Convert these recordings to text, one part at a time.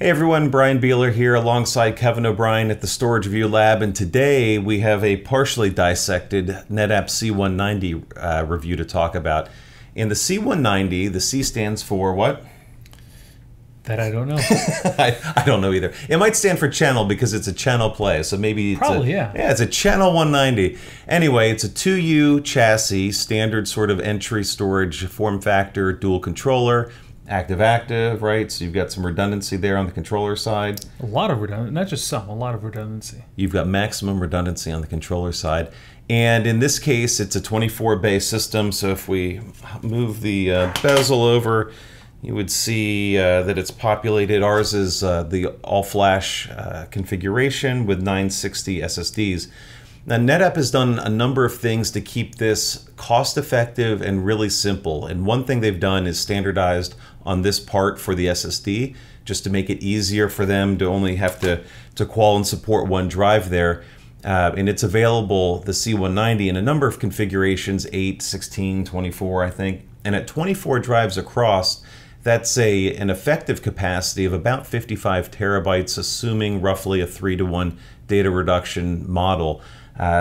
Hey everyone, Brian Beeler here alongside Kevin O'Brien at the Storage View Lab, and today we have a partially dissected NetApp C190 review to talk about. In the C190, the C stands for what? That I don't know. I don't know either. It might stand for channel because it's a channel play, so maybe it's probably, yeah, it's a channel 190. Anyway, it's a 2U chassis, standard sort of entry storage form factor, dual controller. Active-active, right? So you've got some redundancy there on the controller side. A lot of redundancy, not just some, a lot of redundancy. You've got maximum redundancy on the controller side. And in this case, it's a 24-bay system. So if we move the bezel over, you would see that it's populated. Ours is the all-flash configuration with 960 SSDs. Now, NetApp has done a number of things to keep this cost-effective and really simple. And one thing they've done is standardized on this part for the SSD, just to make it easier for them to only have to qual and support one drive there. And it's available, the C190, in a number of configurations, 8, 16, 24, I think. And at 24 drives across, that's an effective capacity of about 55 terabytes, assuming roughly a 3-to-1 data reduction model.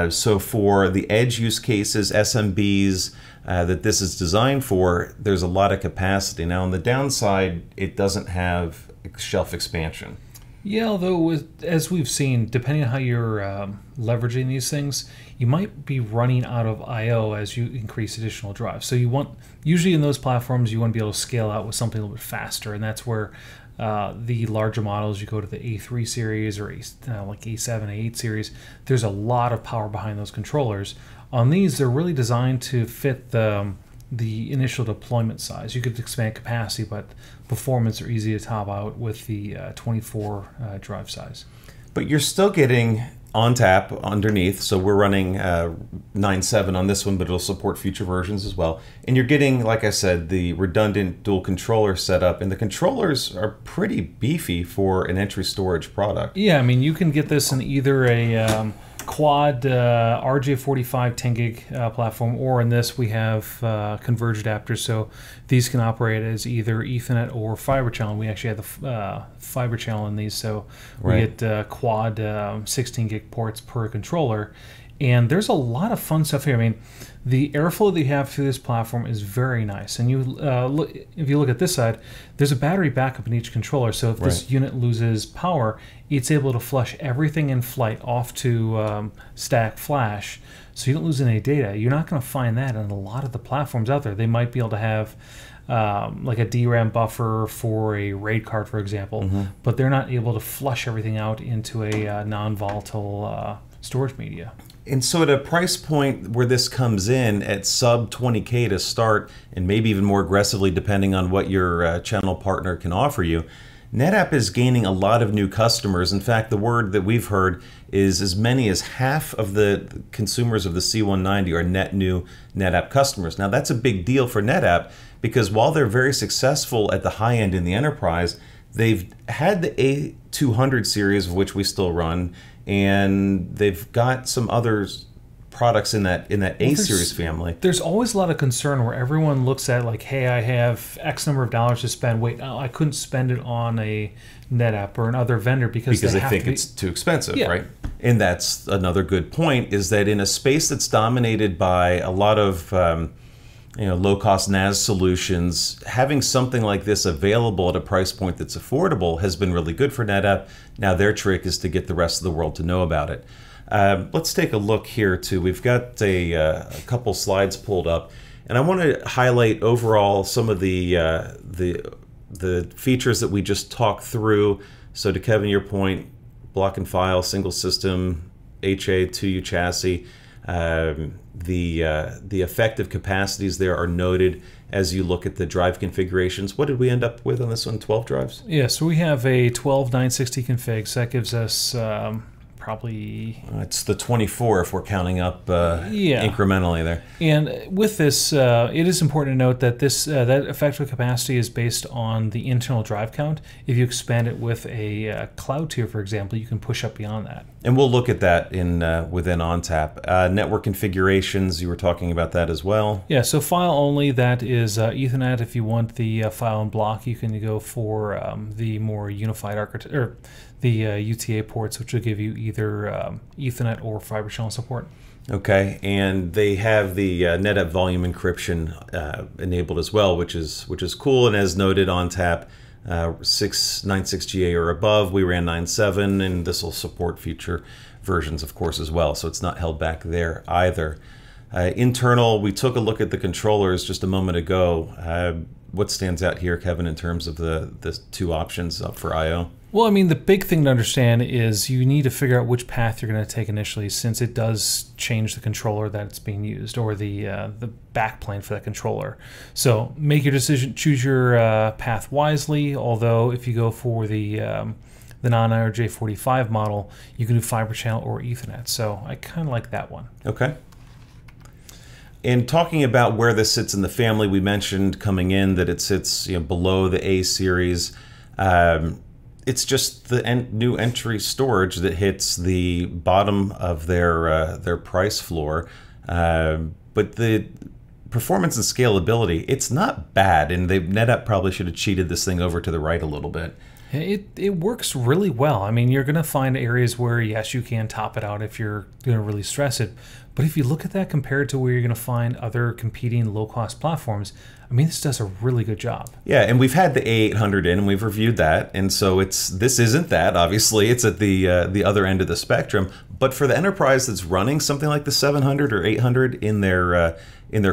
So for the edge use cases, SMBs that this is designed for, there's a lot of capacity. Now on the downside, it doesn't have shelf expansion. Yeah, although with, as we've seen, depending on how you're leveraging these things, you might be running out of I/O as you increase additional drives. So you want, usually in those platforms, you want to be able to scale out with something a little bit faster, and that's where the larger models, you go to the A3 series or like A7, A8 series, there's a lot of power behind those controllers. On these, they're really designed to fit the initial deployment size. You could expand capacity, but performance are easy to top out with the 24 drive size. But you're still getting ONTAP underneath, so we're running 9.7 on this one, but it'll support future versions as well. And you're getting, like I said, the redundant dual controller setup, and the controllers are pretty beefy for an entry storage product. Yeah, I mean, you can get this in either a quad RJ45 10 gig platform, or in this we have converged adapters, so these can operate as either Ethernet or fiber channel. We actually had the fiber channel in these, so right. We get quad 16 gig ports per controller, and there's a lot of fun stuff here. I mean, the airflow that you have through this platform is very nice, and you look, if you look at this side, there's a battery backup in each controller, so if this unit loses power, it's able to flush everything in flight off to stack flash, so you don't lose any data. You're not going to find that in a lot of the platforms out there. They might be able to have like a DRAM buffer for a RAID card, for example, but they're not able to flush everything out into a non-volatile storage media. And so at a price point where this comes in at sub 20K to start, and maybe even more aggressively depending on what your channel partner can offer you, NetApp is gaining a lot of new customers. In fact, the word that we've heard is as many as half of the consumers of the C190 are net new NetApp customers. Now that's a big deal for NetApp, because while they're very successful at the high end in the enterprise, they've had the A200 series, of which we still run, and they've got some other products in that A series family. There's always a lot of concern where everyone looks at like, hey, I have X number of dollars to spend. Wait, I couldn't spend it on a NetApp or another vendor because they think it's too expensive, right? And that's another good point, is that in a space that's dominated by a lot of low-cost NAS solutions, having something like this available at a price point that's affordable has been really good for NetApp. Now their trick is to get the rest of the world to know about it. Let's take a look here too. We've got a couple slides pulled up, and I want to highlight overall some of the features that we just talked through. So to Kevin, your point, block and file, single system, HA, 2U chassis. The effective capacities there are noted as you look at the drive configurations. What did we end up with on this one, 12 drives? Yeah, so we have a 12 960 config, so that gives us probably... It's the 24 if we're counting up incrementally there. And with this, it is important to note that this that effective capacity is based on the internal drive count. If you expand it with a cloud tier, for example, you can push up beyond that. And we'll look at that in within ONTAP. Network configurations, you were talking about that as well. Yeah, so file only, that is Ethernet. If you want the file and block, you can go for the more unified architecture, or the UTA ports, which will give you either Ethernet or Fibre Channel support. Okay, and they have the NetApp volume encryption enabled as well, which is cool. And as noted, ONTAP 96GA or above. We ran 9.7, and this will support future versions, of course, as well. So it's not held back there either. Internal, we took a look at the controllers just a moment ago. What stands out here, Kevin, in terms of the two options up for I/O? Well, I mean, the big thing to understand is you need to figure out which path you're going to take initially, since it does change the controller that it's being used, or the backplane for that controller. So make your decision, choose your path wisely. Although if you go for the non-IRJ45 model, you can do Fibre Channel or Ethernet. So I kind of like that one. Okay. And talking about where this sits in the family, we mentioned coming in that it sits below the A series. It's just the new entry storage that hits the bottom of their price floor. But the performance and scalability, it's not bad. And NetApp probably should have cheated this thing over to the right a little bit. It works really well. I mean, you're going to find areas where, yes, you can top it out if you're going to really stress it. But if you look at that compared to where you're going to find other competing low-cost platforms, I mean, this does a really good job. Yeah, and we've had the A800 in, and we've reviewed that. And so this isn't that, obviously. It's at the other end of the spectrum. But for the enterprise that's running something like the 700 or 800 in their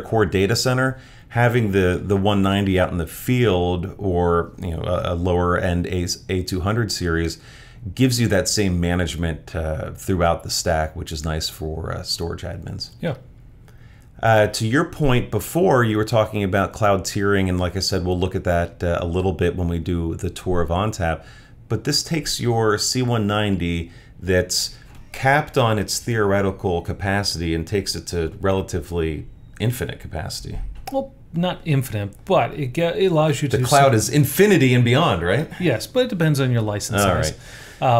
core data center, having the 190 out in the field, or a lower end A200 series, gives you that same management throughout the stack, which is nice for storage admins. Yeah. To your point before, you were talking about cloud tiering, and like I said, we'll look at that a little bit when we do the tour of ONTAP. But this takes your C190 that's capped on its theoretical capacity and takes it to relatively infinite capacity. Well, not infinite, but it allows you to... The cloud is infinity and beyond, right? Yes, but it depends on your license size. Right.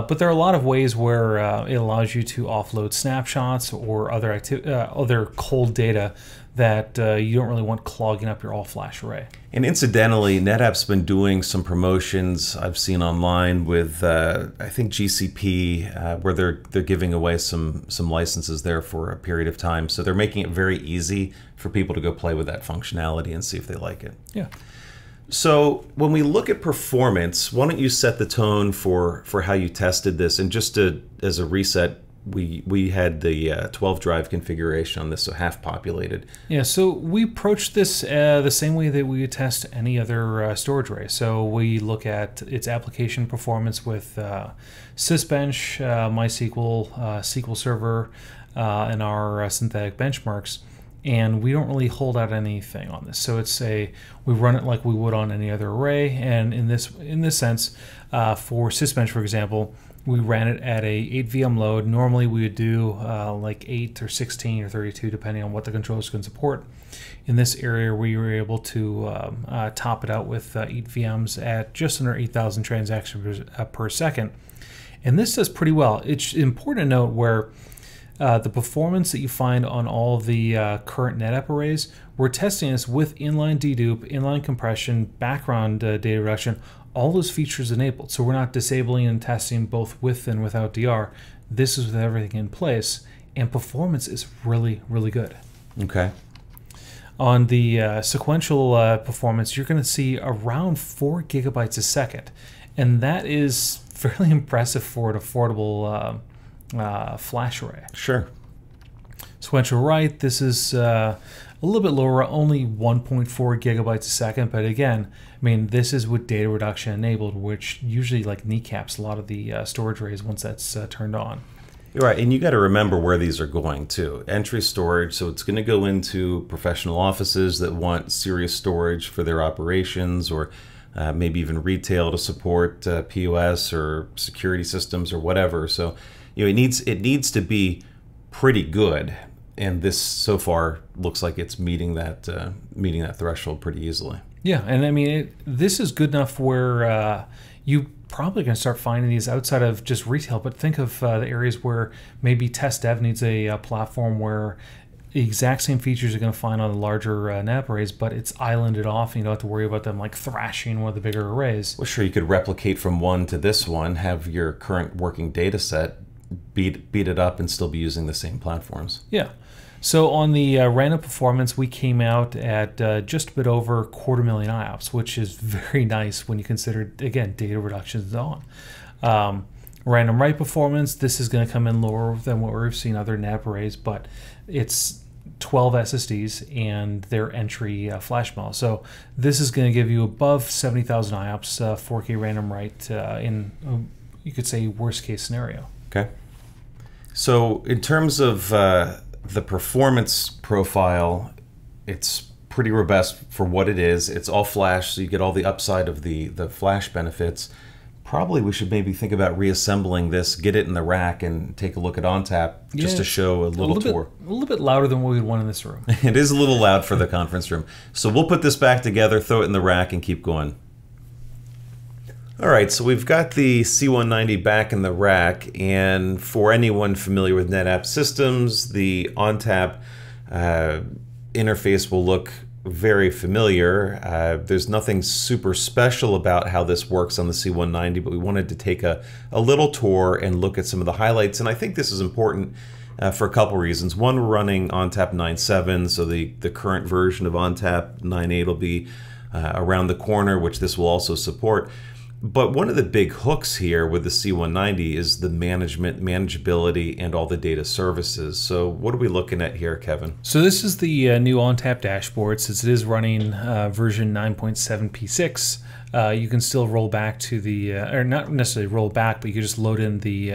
But there are a lot of ways where it allows you to offload snapshots or other cold data that you don't really want clogging up your all-flash array. And incidentally, NetApp's been doing some promotions I've seen online with, I think, GCP, where they're giving away some licenses there for a period of time. So they're making it very easy for people to go play with that functionality and see if they like it. Yeah. So when we look at performance, why don't you set the tone for how you tested this? And just as a reset, we had the 12 drive configuration on this, so half populated. Yeah, so we approached this the same way that we would test any other storage array. So we look at its application performance with Sysbench, MySQL, SQL Server, and our synthetic benchmarks. And we don't really hold out anything on this. So we run it like we would on any other array. And in this sense, for Sysbench, for example, we ran it at a 8 VM load. Normally we would do like 8 or 16 or 32, depending on what the controllers can support. In this area, we were able to top it out with 8 VMs at just under 8,000 transactions per second. And this does pretty well. It's important to note where the performance that you find on all the current NetApp arrays, we're testing this with inline dedupe, inline compression, background data reduction, all those features enabled. So we're not disabling and testing both with and without DR. This is with everything in place, and performance is really, really good. Okay. On the sequential performance, you're going to see around 4 gigabytes a second, and that is fairly impressive for an affordable flash array. Sure. Sequential write, this is a little bit lower, only 1.4 gigabytes a second, but again, I mean, this is with data reduction enabled, which usually like kneecaps a lot of the storage arrays once that's turned on. You're right, and you got to remember where these are going to. Entry storage, so it's going to go into professional offices that want serious storage for their operations, or maybe even retail to support POS or security systems or whatever. So you know, it needs to be pretty good, and this so far looks like it's meeting that threshold pretty easily. Yeah, and I mean, this is good enough where you probably going to start finding these outside of just retail, but think of the areas where maybe test dev needs a platform where the exact same features you're going to find on the larger NAP arrays, but it's islanded off and you don't have to worry about them like thrashing one of the bigger arrays. Well, sure, you could replicate from one to this one, have your current working data set, beat it up and still be using the same platforms. Yeah. So on the random performance, we came out at just a bit over a 250,000 IOPS, which is very nice when you consider, again, data reductions on. Random write performance, this is going to come in lower than what we've seen other NAP arrays, but it's 12 SSDs and their entry flash model. So this is going to give you above 70,000 IOPS 4K random write in, you could say, worst case scenario. Okay. So in terms of the performance profile, it's pretty robust for what it is. It's all flash, so you get all the upside of the flash benefits. Probably we should maybe think about reassembling this, get it in the rack, and take a look at ONTAP just to show a little tour. A little bit louder than what we'd want in this room. It is a little loud for the conference room. So we'll put this back together, throw it in the rack, and keep going. All right, so we've got the C190 back in the rack, and for anyone familiar with NetApp systems, the ONTAP interface will look very familiar. There's nothing super special about how this works on the C190, but we wanted to take a little tour and look at some of the highlights, and I think this is important for a couple reasons. One, we're running ONTAP 9.7, so the current version of ONTAP 9.8 will be around the corner, which this will also support. But one of the big hooks here with the C190 is the management, manageability, and all the data services. So what are we looking at here, Kevin? So this is the new ONTAP dashboard. Since it is running version 9.7 P6, you can still roll back to the, or not necessarily roll back, but you can just load in the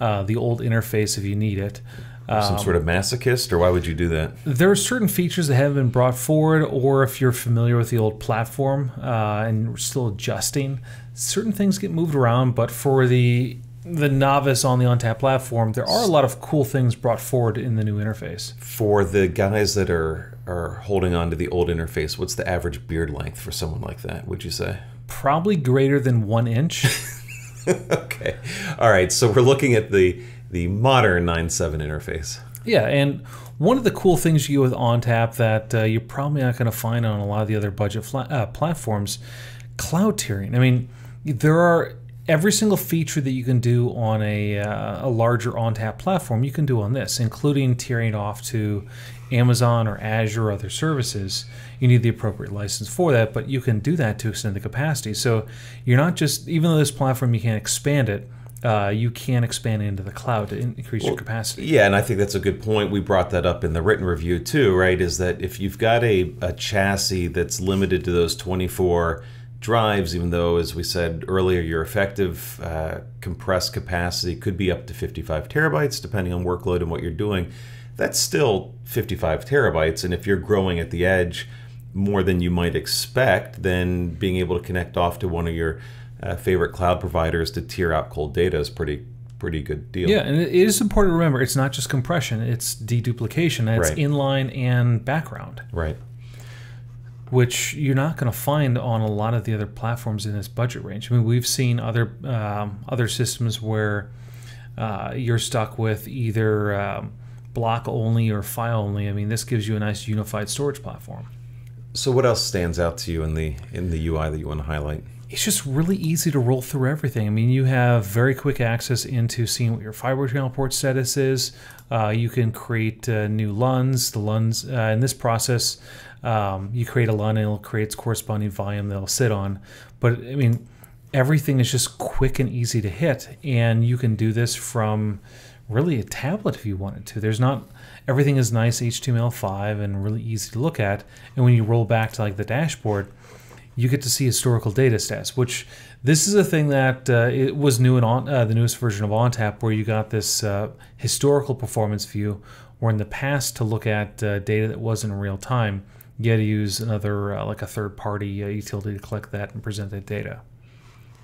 old interface if you need it. Some sort of masochist, or why would you do that? There are certain features that haven't been brought forward, or if you're familiar with the old platform and we're still adjusting, certain things get moved around. But for the novice on the ONTAP platform, there are a lot of cool things brought forward in the new interface. For the guys that are holding on to the old interface, what's the average beard length for someone like that, would you say? Probably greater than 1 inch. Okay. All right, so we're looking at the modern 9.7 interface. Yeah, and one of the cool things you get with ONTAP that you're probably not going to find on a lot of the other budget platforms, cloud tiering. I mean, there are every single feature that you can do on a larger ONTAP platform, you can do on this, including tiering off to Amazon or Azure or other services. You need the appropriate license for that, but you can do that to extend the capacity. So you're not just, even though this platform you can't expand it, you can expand into the cloud to increase your capacity. Yeah, and I think that's a good point. We brought that up in the written review too, right? Is that if you've got a chassis that's limited to those 24 drives, even though, as we said earlier, your effective compressed capacity could be up to 55 terabytes, depending on workload and what you're doing, that's still 55 terabytes. And if you're growing at the edge more than you might expect, then being able to connect off to one of your favorite cloud providers to tier out cold data is pretty good deal. Yeah, and it is important to remember it's not just compression, it's deduplication. And it's inline and background. Right. Which you're not going to find on a lot of the other platforms in this budget range. I mean, we've seen other other systems where you're stuck with either block only or file only. I mean, this gives you a nice unified storage platform. So what else stands out to you in the UI that you want to highlight? It's just really easy to roll through everything. I mean, you have very quick access into seeing what your fiber channel port status is. You can create new LUNs. The LUNs, in this process, you create a LUN and it'll create its corresponding volume that'll sit on. But I mean, everything is just quick and easy to hit. And you can do this from really a tablet if you wanted to. There's not, everything is nice HTML5 and really easy to look at. And when you roll back to like the dashboard, you get to see historical data stats, which this is a thing that it was new in the newest version of ONTAP, where you got this historical performance view, where in the past to look at data that wasn't in real time, you had to use another like a third-party utility to collect that and present that data.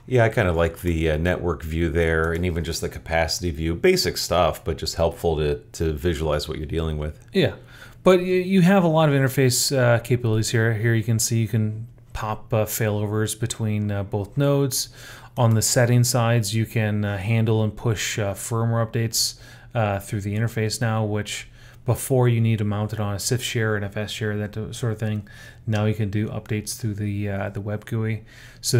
Yeah, I kind of like the network view there, and even just the capacity view. Basic stuff, but just helpful to visualize what you're dealing with. Yeah, but you have a lot of interface capabilities here. Here you can see you can pop failovers between both nodes. On the setting sides, you can handle and push firmware updates through the interface now, which before you need to mount it on a CIFS share, NFS share, that sort of thing. Now you can do updates through the web GUI. So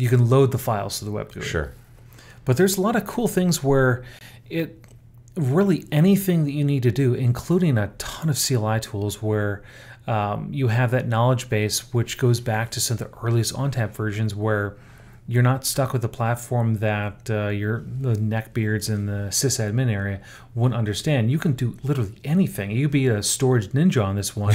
you can load the files to the web GUI. Sure. But there's a lot of cool things where it really anything that you need to do, including a ton of CLI tools where you have that knowledge base, which goes back to some of the earliest ONTAP versions where you're not stuck with the platform that the neckbeards in the sysadmin area wouldn't understand. You can do literally anything. You could be a storage ninja on this one.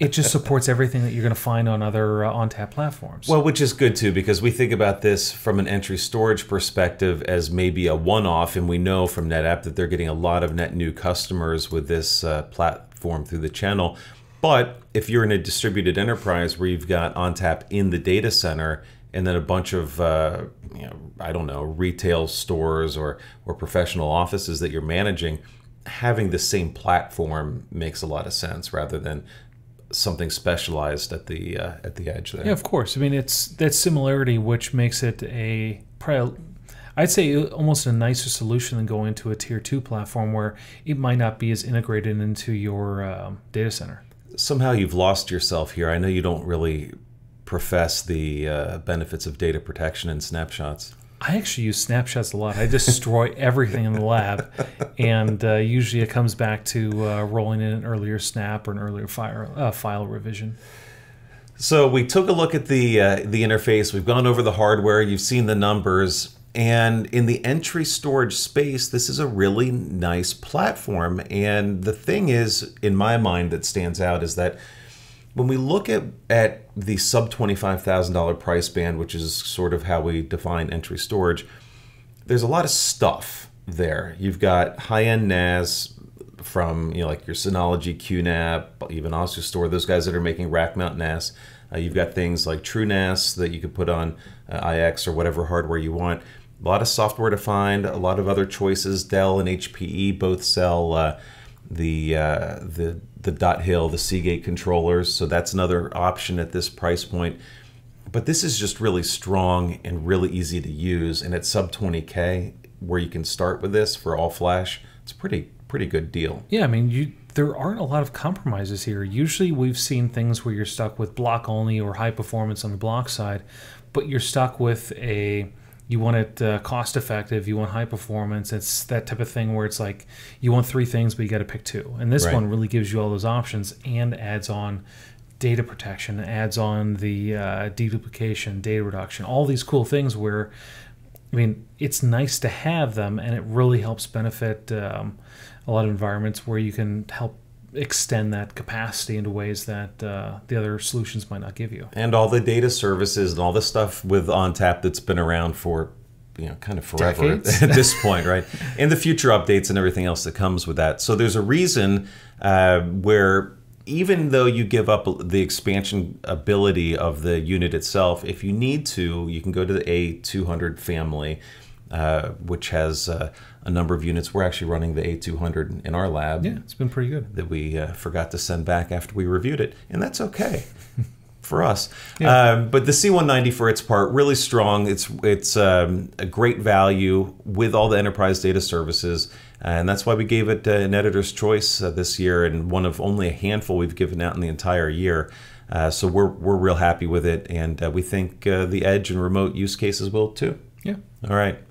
It just supports everything that you're going to find on other ONTAP platforms. Well, which is good too, because we think about this from an entry storage perspective as maybe a one-off, and we know from NetApp that they're getting a lot of net new customers with this platform through the channel. But if you're in a distributed enterprise where you've got ONTAP in the data center, and then a bunch of, you know, I don't know, retail stores or professional offices that you're managing, having the same platform makes a lot of sense rather than something specialized at the edge there. Yeah, of course. I mean, it's that similarity which makes it a probably, I'd say almost a nicer solution than going to a tier 2 platform where it might not be as integrated into your data center. Somehow you've lost yourself here. I know you don't really profess the benefits of data protection and snapshots. I actually use snapshots a lot. I destroy everything in the lab, and usually it comes back to rolling in an earlier snap or an earlier file revision. So we took a look at the interface. We've gone over the hardware. You've seen the numbers. And in the entry storage space, this is a really nice platform. And the thing is, in my mind, that stands out is that when we look at the sub $25,000 price band, which is sort of how we define entry storage, there's a lot of stuff there. You've got high-end NAS from, you know, like your Synology, QNAP, even Azure Store, those guys that are making rack mount NAS. You've got things like TrueNAS that you could put on IX or whatever hardware you want. A lot of software defined, a lot of other choices. Dell and HPE both sell the Dot Hill, the Seagate controllers, so that's another option at this price point. But this is just really strong and really easy to use, and at sub 20K, where you can start with this for all flash, it's a pretty good deal. Yeah, I mean, there aren't a lot of compromises here. Usually we've seen things where you're stuck with block only or high performance on the block side, but you're stuck with you want it cost effective, you want high performance. It's that type of thing where it's like you want three things, but you got to pick two. And this one really gives you all those options and adds on data protection, adds on the deduplication, data reduction, all these cool things where, I mean, it's nice to have them, and it really helps benefit a lot of environments where you can help extend that capacity into ways that the other solutions might not give you. And all the data services and all the stuff with ONTAP that's been around for, you know, kind of forever decades at this point, right? And the future updates and everything else that comes with that. So there's a reason where even though you give up the expansion ability of the unit itself, if you need to, you can go to the A200 family, which has a number of units. We're actually running the A200 in our lab. Yeah, it's been pretty good. That we forgot to send back after we reviewed it, and that's okay for us. Yeah. But the C190 for its part, really strong. It's a great value with all the enterprise data services, and that's why we gave it an editor's choice this year, and one of only a handful we've given out in the entire year. So we're real happy with it, and we think the edge and remote use cases will too. Yeah. All right.